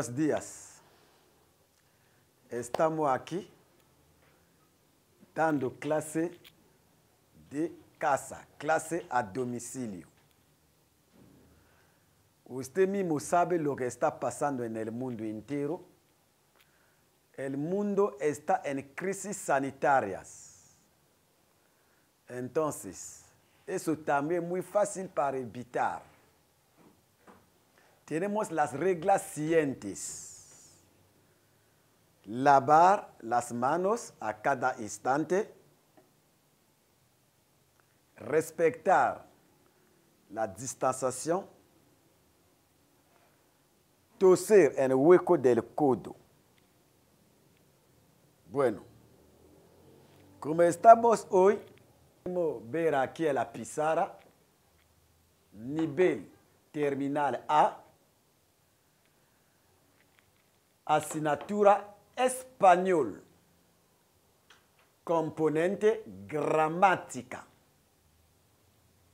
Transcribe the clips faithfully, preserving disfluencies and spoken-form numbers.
Buenos días. Estamos aquí dando clase de casa, clase a domicilio. Usted mismo sabe lo que está pasando en el mundo entero. El mundo está en crisis sanitarias. Entonces, eso también es muy fácil para evitar. Tenemos las reglas siguientes. Lavar las manos a cada instante. Respectar la distanciación. Toser en el hueco del codo. Bueno, como estamos hoy, podemos ver aquí en la pizarra, nivel terminal A, asignatura español, componente gramática,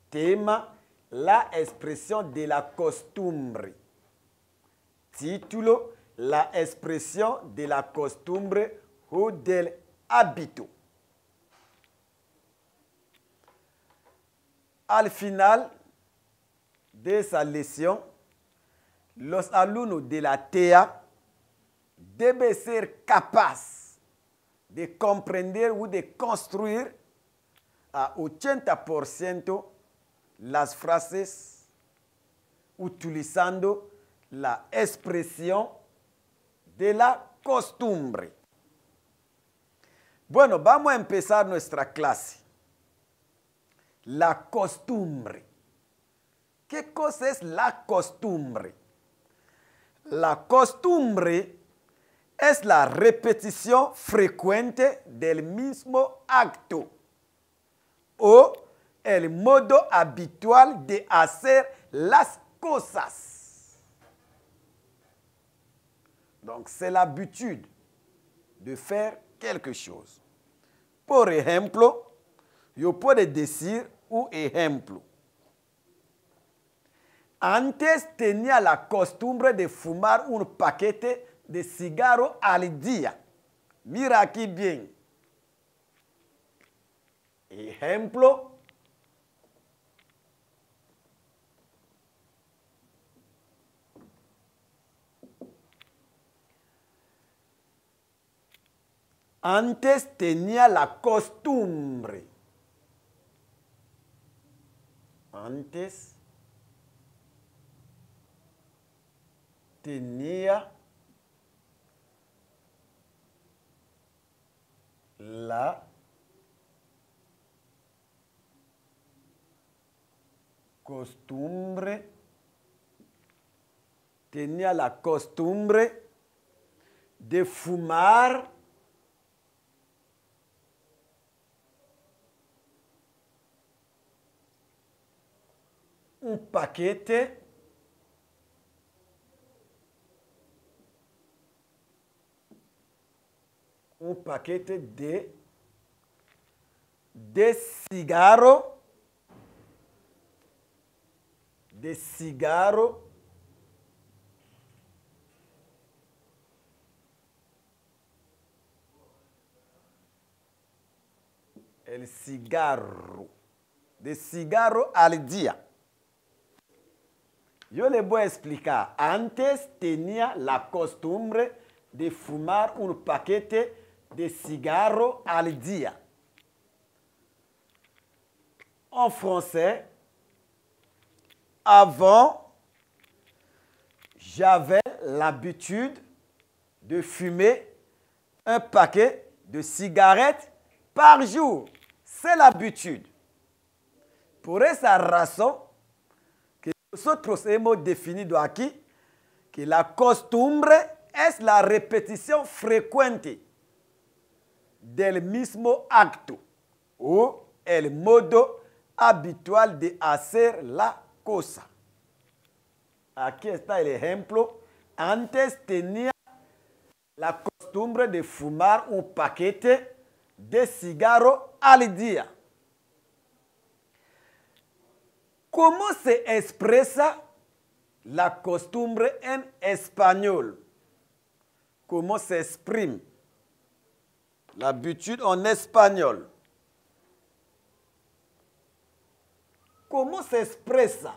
tema la expresión de la costumbre, título la expresión de la costumbre o del hábito. Al final de esa lección, los alumnos de la T E A deben ser capaces de comprender o de construir a ochenta por ciento las frases utilizando la expresión de la costumbre. Bueno, vamos a empezar nuestra clase. La costumbre. ¿Qué cosa es la costumbre? La costumbre es la repetición frecuente del mismo acto o el modo habitual de hacer las cosas. Donc, c'est l'habitude de faire quelque chose. Por ejemplo, yo puedo decir un ejemplo. Antes tenía la costumbre de fumar un paquete de cigarro al día. Mira aquí bien. Ejemplo. Antes tenía la costumbre. Antes tenía la costumbre. Tenía la costumbre de fumar un paquete un paquete de de cigarro de cigarro el cigarro de cigarro al día. Yo les voy a explicar. Antes tenía la costumbre de fumar un paquete de cigarro al día. En français, avant, j'avais l'habitude de fumer un paquet de cigarettes par jour. C'est l'habitude. Pour esa razón, nosotros hemos definido aquí que la costumbre es la repetición frecuente del mismo acto o el modo habitual de hacer la cosa. Aquí está el ejemplo. Antes tenía la costumbre de fumar un paquete de cigarro al día. ¿Cómo se expresa la costumbre en español? comment s'exprime l'habitude en espagnol. Comment s'expressa?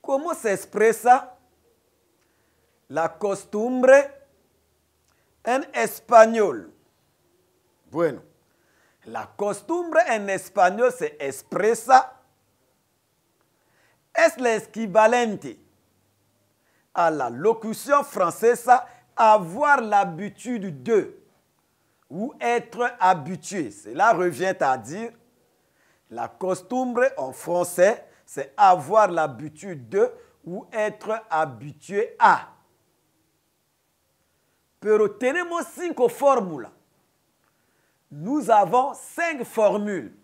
Comment s'expressa la costumbre en espagnol? Bueno, la costumbre en espagnol se expresa, es el equivalente à la locution française avoir l'habitude de ou être habitué. Cela revient à dire la costumbre en français, c'est avoir l'habitude de ou être habitué à. Pero tenemos cinco fórmulas. Nous avons cinq formules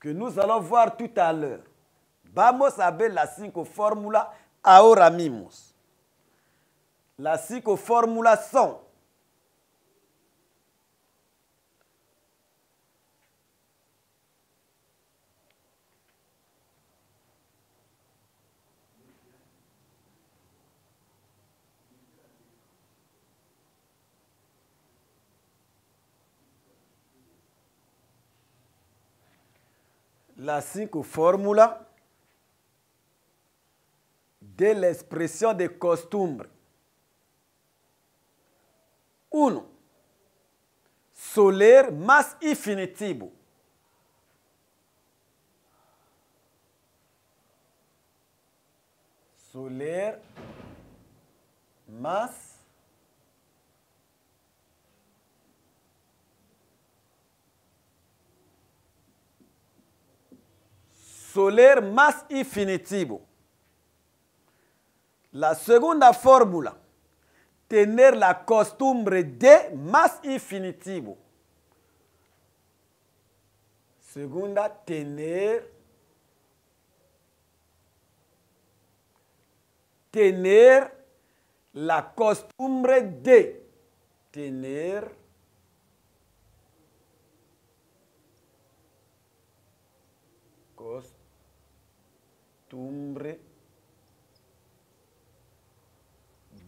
que nous allons voir tout à l'heure. Vamos a ver las cinco fórmulas ahora mismo. Las cinco fórmulas son las cinco fórmulas de la expresión de costumbre. Uno, soler más infinitivo. Soler más soler más infinitivo. La segunda fórmula, tener la costumbre de más infinitivo. Segunda, tener, tener la costumbre de, tener, costumbre. Costumbre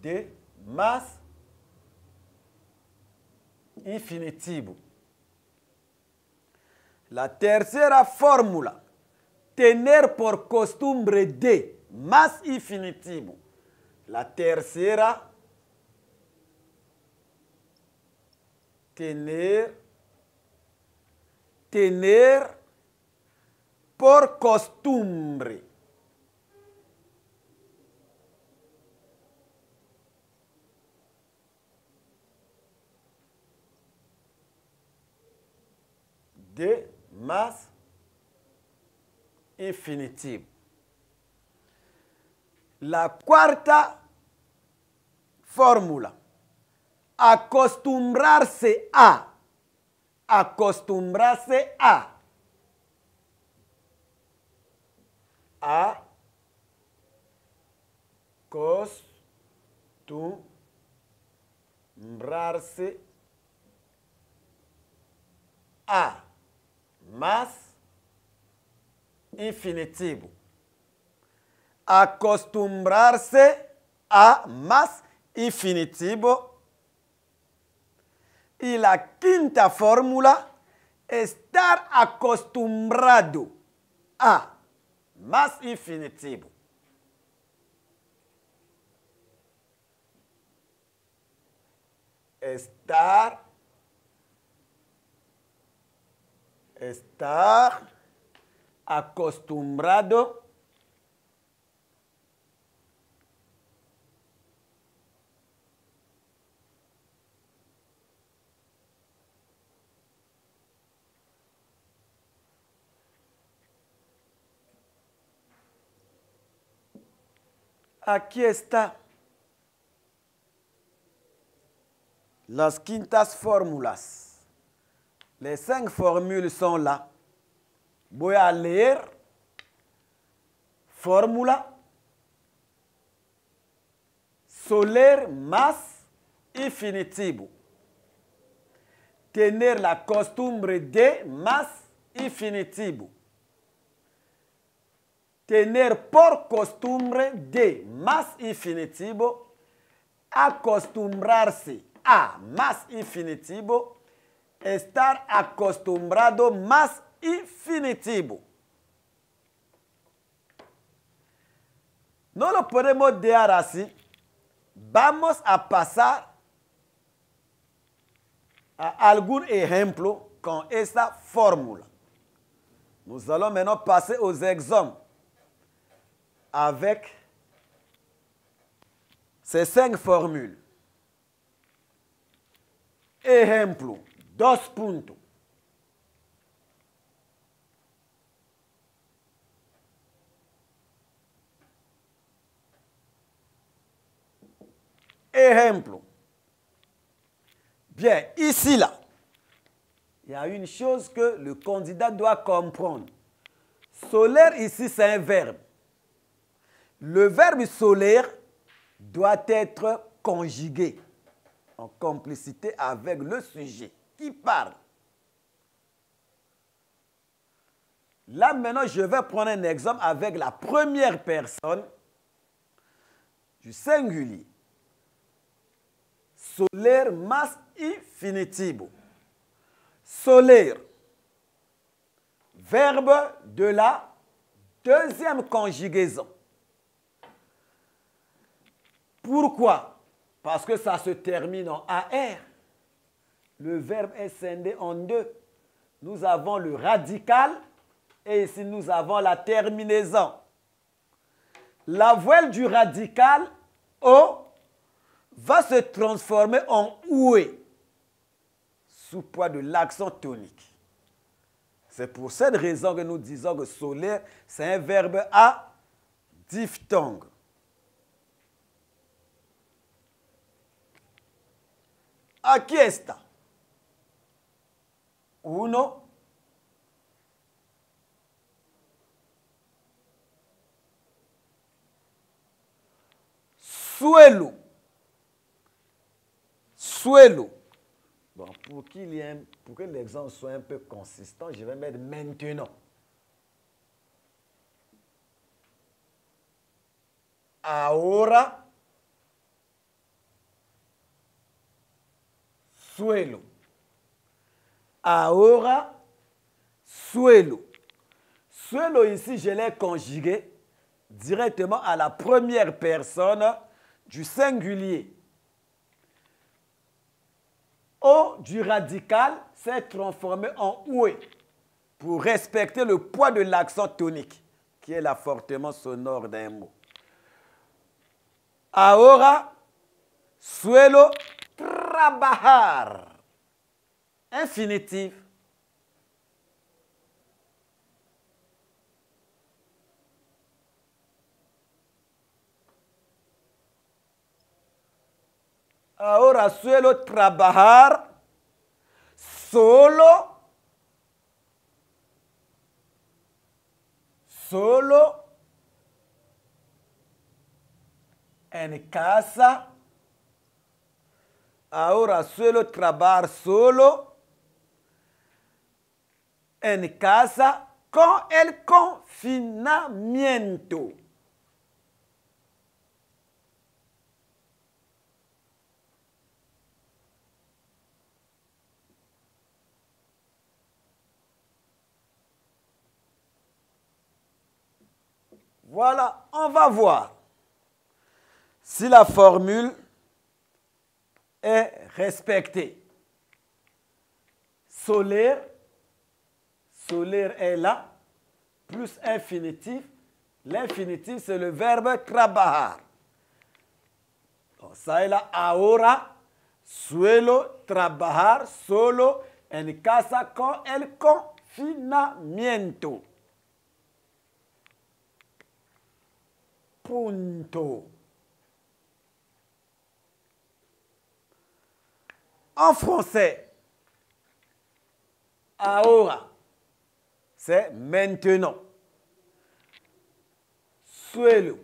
de más infinitivo. La tercera fórmula, tener por costumbre de más infinitivo. La tercera, tener, tener por costumbre. De más infinitivo. La cuarta fórmula, acostumbrarse a, acostumbrarse a, a, acostumbrarse a. Más infinitivo. Acostumbrarse a más infinitivo. Y la quinta fórmula, estar acostumbrado a más infinitivo. Estar Estar acostumbrado aquí está las quintas fórmulas. Les cinq formules sont là. Voy a leer fórmula soler más infinitivo. Tener la costumbre de más infinitivo. tener por costumbre de más infinitivo, acostumbrarse a más infinitivo, estar acostumbrado más infinitivo. No lo podemos dejar así. Vamos a pasar a algún ejemplo con esta fórmula. Nous allons maintenant passer aux exemples avec ces cinq formules. Exemplo, dos pontos. Exemplo. Bien, ici, là, il y a une chose que le candidat doit comprendre. Solaire, ici, c'est un verbe. Le verbe solaire doit être conjugué en complicité avec le sujet qui parle. Là, maintenant, je vais prendre un exemple avec la première personne du singulier. Solaire más infinitivo. Solaire, verbe de la deuxième conjugaison. Pourquoi? Parce que ça se termine en A R. Le verbe est scindé en deux. Nous avons le radical et ici nous avons la terminaison. La voyelle du radical, O, va se transformer en oué sous poids de l'accent tonique. C'est pour cette raison que nous disons que solaire, c'est un verbe à diphtongue. Aquí está. Uno. Suelo. Suelo. Bon, pour qu'il y ait, pour que l'exemple soit un peu consistant, je vais mettre maintenant. Ahora. Suelo. Ahora, suelo. Suelo ici, je l'ai conjugué directement à la première personne du singulier. O du radical s'est transformé en oué pour respecter le poids de l'accent tonique, qui est l'affortement sonore d'un mot. Ahora, suelo. Trabajar. Infinitif. Ahora suelo trabajar solo, solo en casa. Ahora suelo trabajar solo en casa con el confinamiento. Voilà, on va voir si la formule est respecté. Solaire, solaire est là, plus infinitif. L'infinitif, c'est le verbe trabajar. Ça est là, ahora, suelo, trabajar, solo, en casa, con el confinamiento. Punto. En français, ahora, c'est maintenant. Suelo,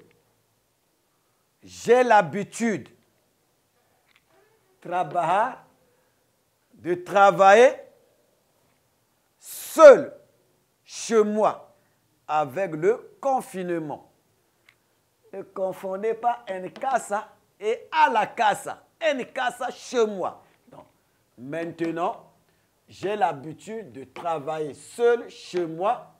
j'ai l'habitude, trabajar, de travailler seul, chez moi, avec le confinement. Ne confondez pas en casa et à la casa. En casa chez moi. Donc, maintenant, j'ai l'habitude de travailler seul chez moi.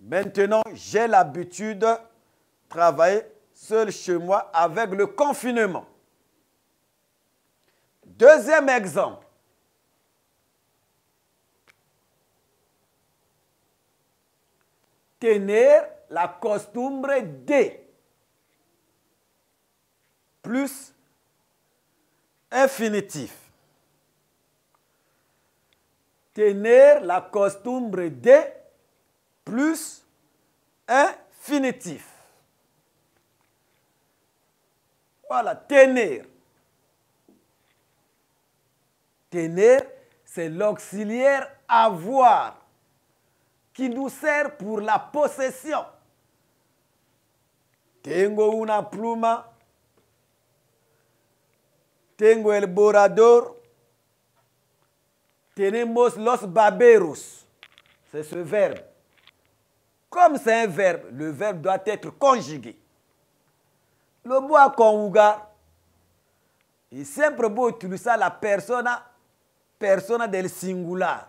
Maintenant, j'ai l'habitude de travailler seul chez moi avec le confinement. Deuxième exemple. Tenir la costumbre de plus infinitif. Tenir la costumbre de plus infinitif. Voilà, tenir. Tenir, c'est l'auxiliaire avoir qui nous sert pour la possession. Tengo una pluma. Tengo el borrador. Tenemos los baberos. C'est ce verbe. Comme c'est un verbe, le verbe doit être conjugué. Le mot à conjugar, il sempre può utilizzare la persona, persona del singular.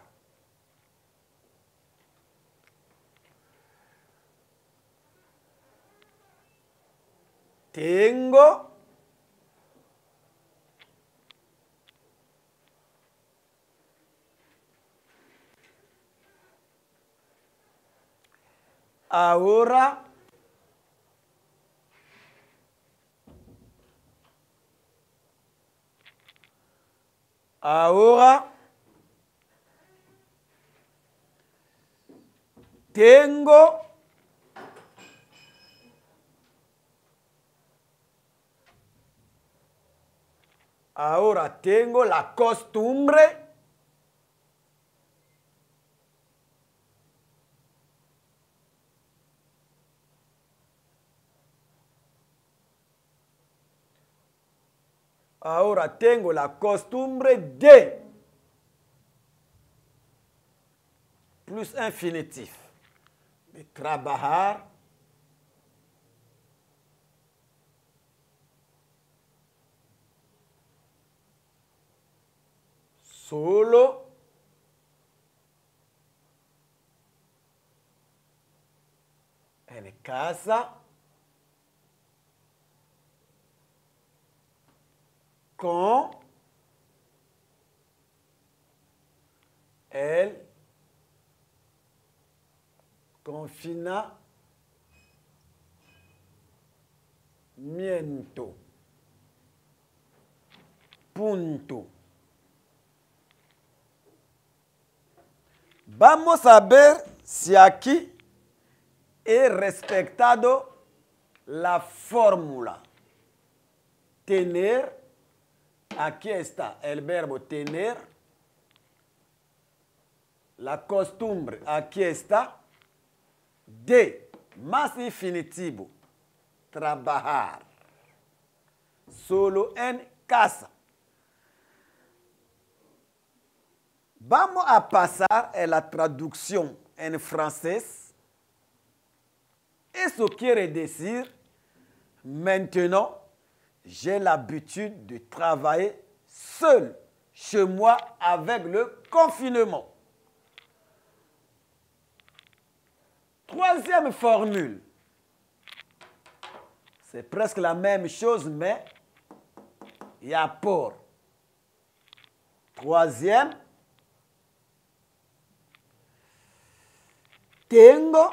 Tengo. Ahora. Ahora. Tengo. Ahora tengo la costumbre Ahora tengo la costumbre de plus infinitif de trabajar solo en casa con el confinamiento. Punto. Vamos a ver si aquí he respetado la fórmula. Tener, aquí está el verbo tener, la costumbre, aquí está, de, más infinitivo, trabajar, solo en casa. Vamos a pasar a la traducción en francés. Eso quiere decir, maintenant, j'ai l'habitude de travailler seul chez moi avec le confinement. Troisième formule. C'est presque la même chose, mais il y a apport. Troisième. Tengo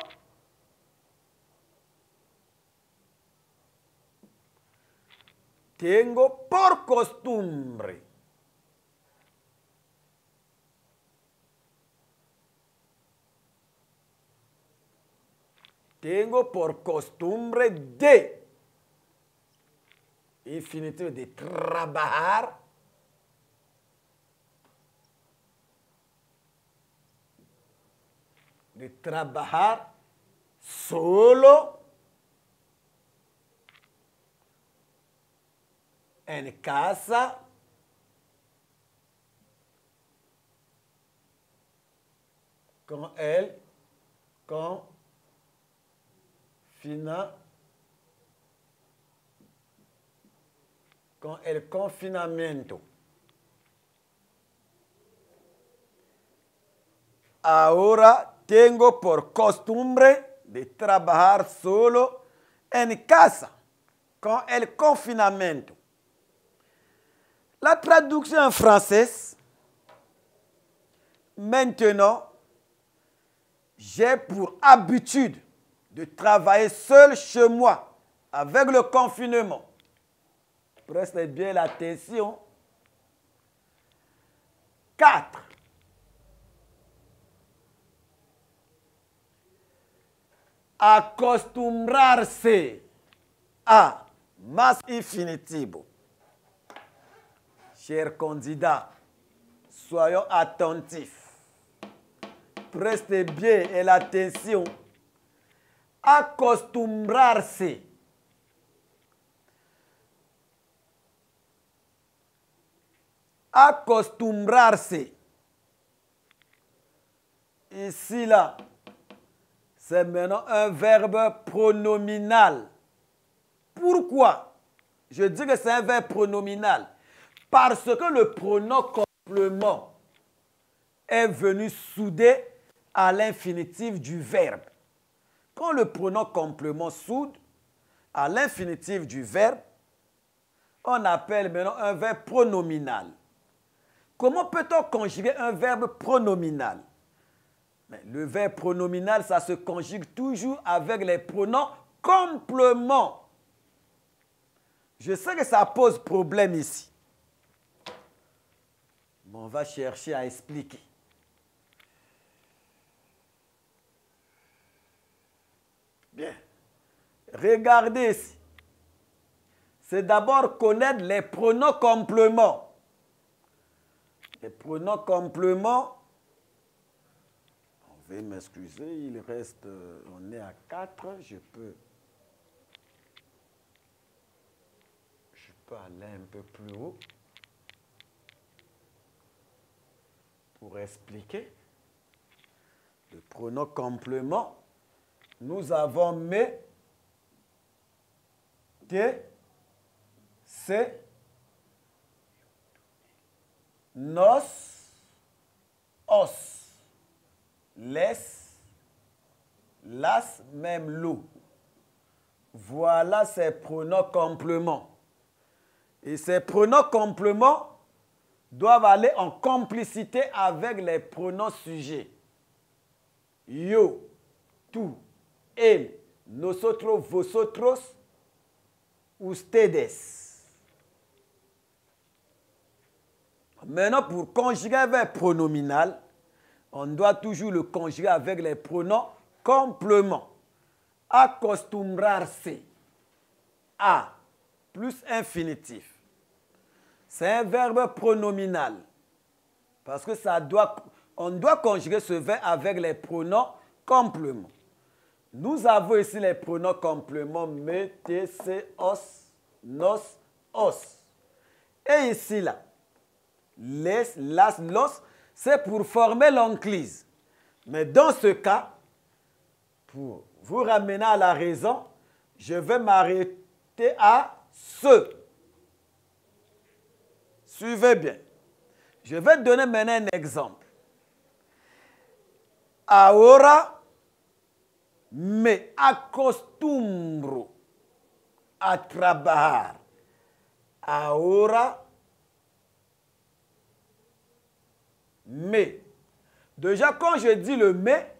Tengo por costumbre Tengo por costumbre de infinitivo de trabajar de trabajar solo en casa quand elle, quand Fina, con el confinamiento. Ahora tengo por costumbre de trabajar solo en casa, con el confinamiento. La traduction en française, maintenant, j'ai pour habitude de travailler seul chez moi avec le confinement. Prestez bien l'attention. quatre. Acostumbrarse à mas infinitivo. Chers candidats, soyons attentifs. Prestez bien l'attention. Acostumbrarse. Acostumbrarse. Ici, là, c'est maintenant un verbe pronominal. Pourquoi je dis que c'est un verbe pronominal? Parce que le pronom complément est venu souder à l'infinitif du verbe. Quand le pronom complément soude à l'infinitif du verbe, on appelle maintenant un verbe pronominal. Comment peut-on conjuguer un verbe pronominal? Le verbe pronominal, ça se conjugue toujours avec les pronoms compléments. Je sais que ça pose problème ici. Mais on va chercher à expliquer. Bien. Regardez ici. C'est d'abord connaître les pronoms compléments. Les pronoms compléments, on va m'excuser, il reste, on est à quatre, je peux, je peux aller un peu plus haut pour expliquer. Le pronom complément, nous avons mais, que, c'est, nos, os, les, las, même l'eau. Voilà ces pronoms compléments. Et ces pronoms compléments doivent aller en complicité avec les pronoms sujets. Yo, tu, él, nosotros, vosotros, ustedes. Maintenant, pour conjuguer un verbe pronominal, on doit toujours le conjuguer avec les pronoms compléments. Acostumbrarse à plus infinitif. C'est un verbe pronominal parce que ça doit, on doit conjuguer ce verbe avec les pronoms compléments. Nous avons ici les pronoms compléments me, te, se, os, nos, os. Et ici là. Les, las, los, c'est pour former l'onclise. Mais dans ce cas, pour vous ramener à la raison, je vais m'arrêter à ce. Suivez bien. Je vais donner maintenant un exemple. Ahora me acostumbro a trabajar. Ahora mais. Déjà, quand je dis le mais,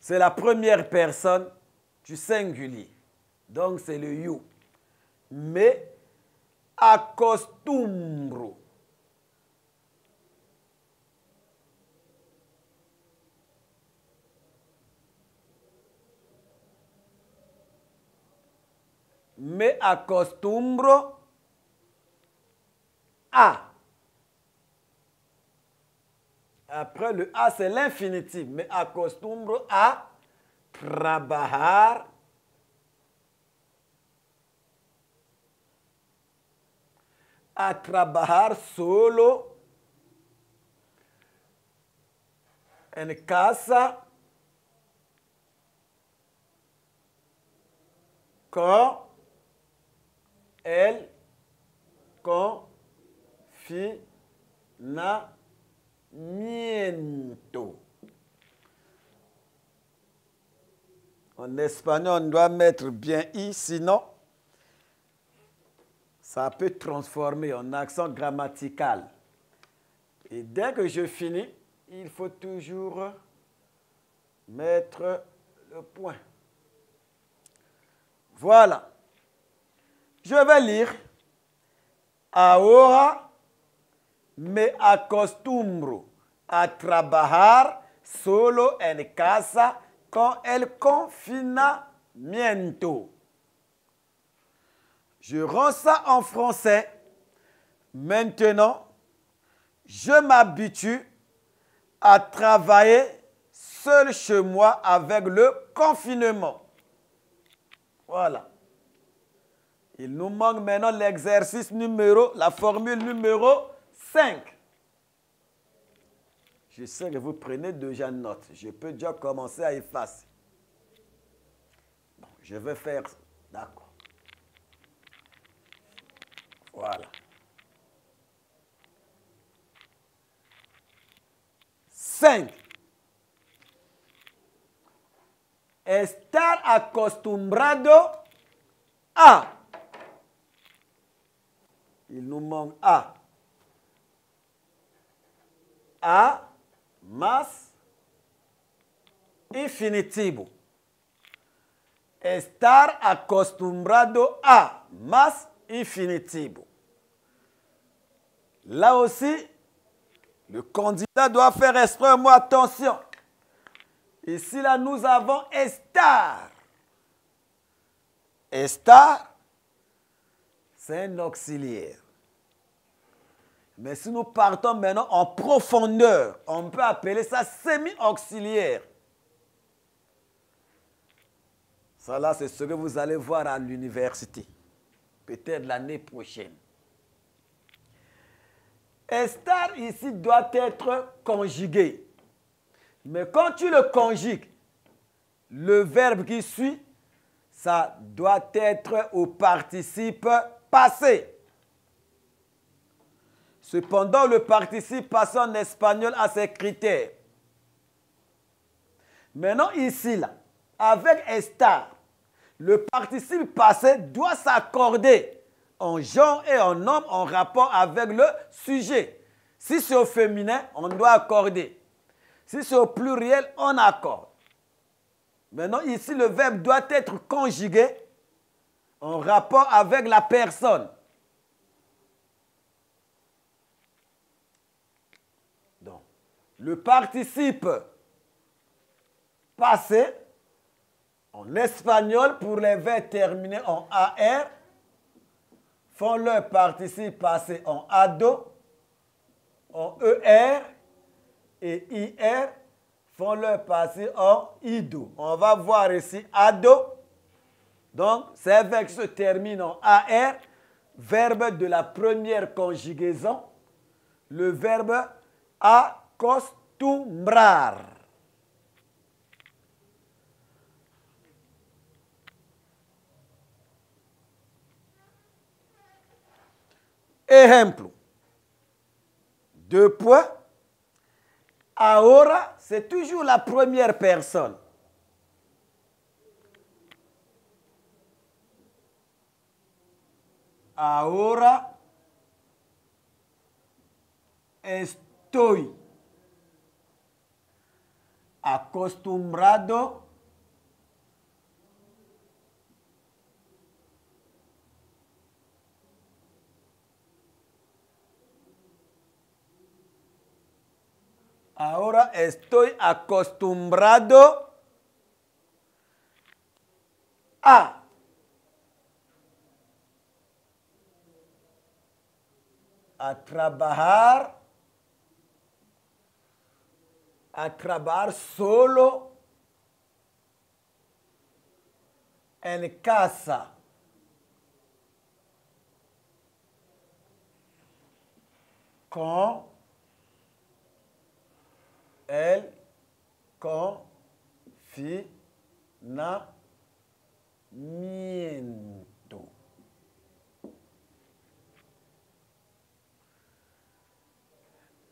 c'est la première personne du singulier. Donc, c'est le you. Mais, acostumbro. Me acostumbro à. Après le A, c'est l'infinitif. Mais acostumbro a trabajar. A trabajar solo. en casa quand elle confinamiento. En espagnol, on doit mettre bien i, sinon ça peut transformer en accent grammatical. Et dès que je finis, il faut toujours mettre le point. Voilà. Je vais lire. Ahora me acostumbro a trabajar solo en casa con el confinamiento. Je rends ça en français. Maintenant, je m'habitue à travailler seul chez moi avec le confinement. Voilà. Il nous manque maintenant l'exercice numéro, la formule numéro cinq. Je sais que vous prenez déjà note. Je peux déjà commencer à effacer. Bon, je vais faire ça. D'accord. Voilà. cinq. Estar acostumbrado a. Il nous manque A. A, mas, infinitivo. Estar acostumbrado a, mas, infinitivo. Là aussi, le candidat doit faire extrêmement attention. Ici, là, nous avons estar. Estar, c'est un auxiliaire. Mais si nous partons maintenant en profondeur, on peut appeler ça semi-auxiliaire. Ça là, c'est ce que vous allez voir à l'université, peut-être l'année prochaine. Estar ici doit être conjugué. Mais quand tu le conjugues, le verbe qui suit, ça doit être au participe passé. Cependant, le participe passé en espagnol a ses critères. Maintenant, ici, là, avec estar, le participe passé doit s'accorder en genre et en homme en rapport avec le sujet. Si c'est au féminin, on doit accorder. Si c'est au pluriel, on accorde. Maintenant, ici, le verbe doit être conjugué en rapport avec la personne. Le participe passé en espagnol pour les verbes terminés en A R font leur participe passé en A D O, en E R et I R font leur passé en I D O. On va voir ici A D O. Donc, ces verbes se terminent en A R, verbe de la première conjugaison, le verbe A. Acostumbrar. Ejemplo. Deux points. Ahora, c'est toujours la première personne. Ahora estoy acostumbrado ahora estoy acostumbrado a a trabajar a trabajar solo en casa. Con el confinamiento.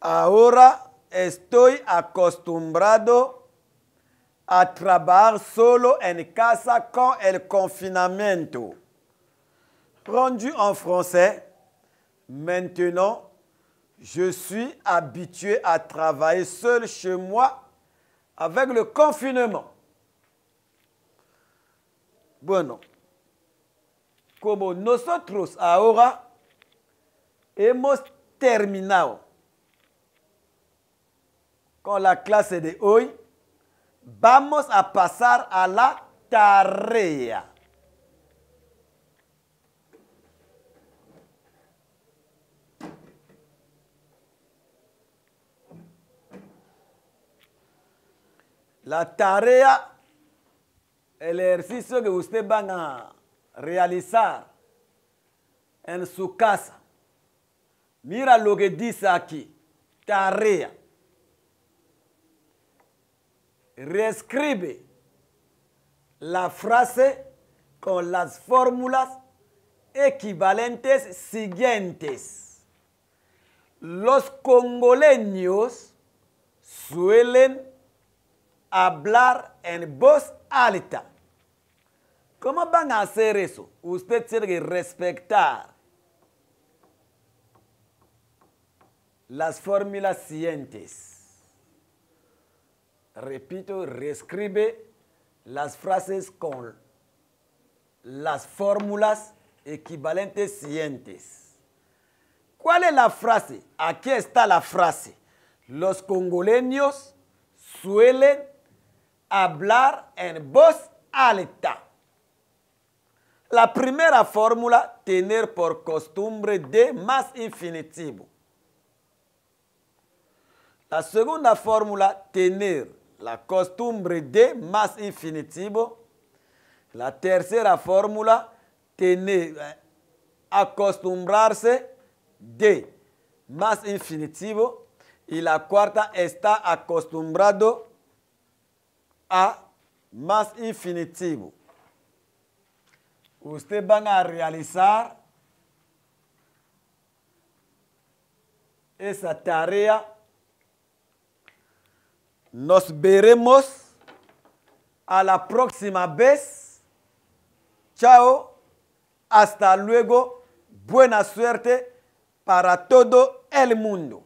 Ahora estoy acostumbrado a trabajar solo en casa con el confinamiento. Rendu en français, maintenant, je suis habitué à travailler seul chez moi avec le confinement. Bueno, como nosotros ahora hemos terminado con la clase de hoy, vamos a pasar a la tarea. La tarea, el ejercicio que ustedes van a realizar en su casa. Mira lo que dice aquí, tarea. Reescribe la frase con las fórmulas equivalentes siguientes. Los congoleños suelen hablar en voz alta. ¿Cómo van a hacer eso? Usted tiene que respetar las fórmulas siguientes. Repito, reescribe las frases con las fórmulas equivalentes siguientes. ¿Cuál es la frase? Aquí está la frase. Los congoleños suelen hablar en voz alta. La primera fórmula, tener por costumbre de más infinitivo. La segunda fórmula, tener la costumbre de más infinitivo. La tercera fórmula, tener, acostumbrarse de más infinitivo. Y la cuarta, está acostumbrado a más infinitivo. Ustedes van a realizar esa tarea. Nos veremos a la próxima vez. Chao. Hasta luego. Buena suerte para todo el mundo.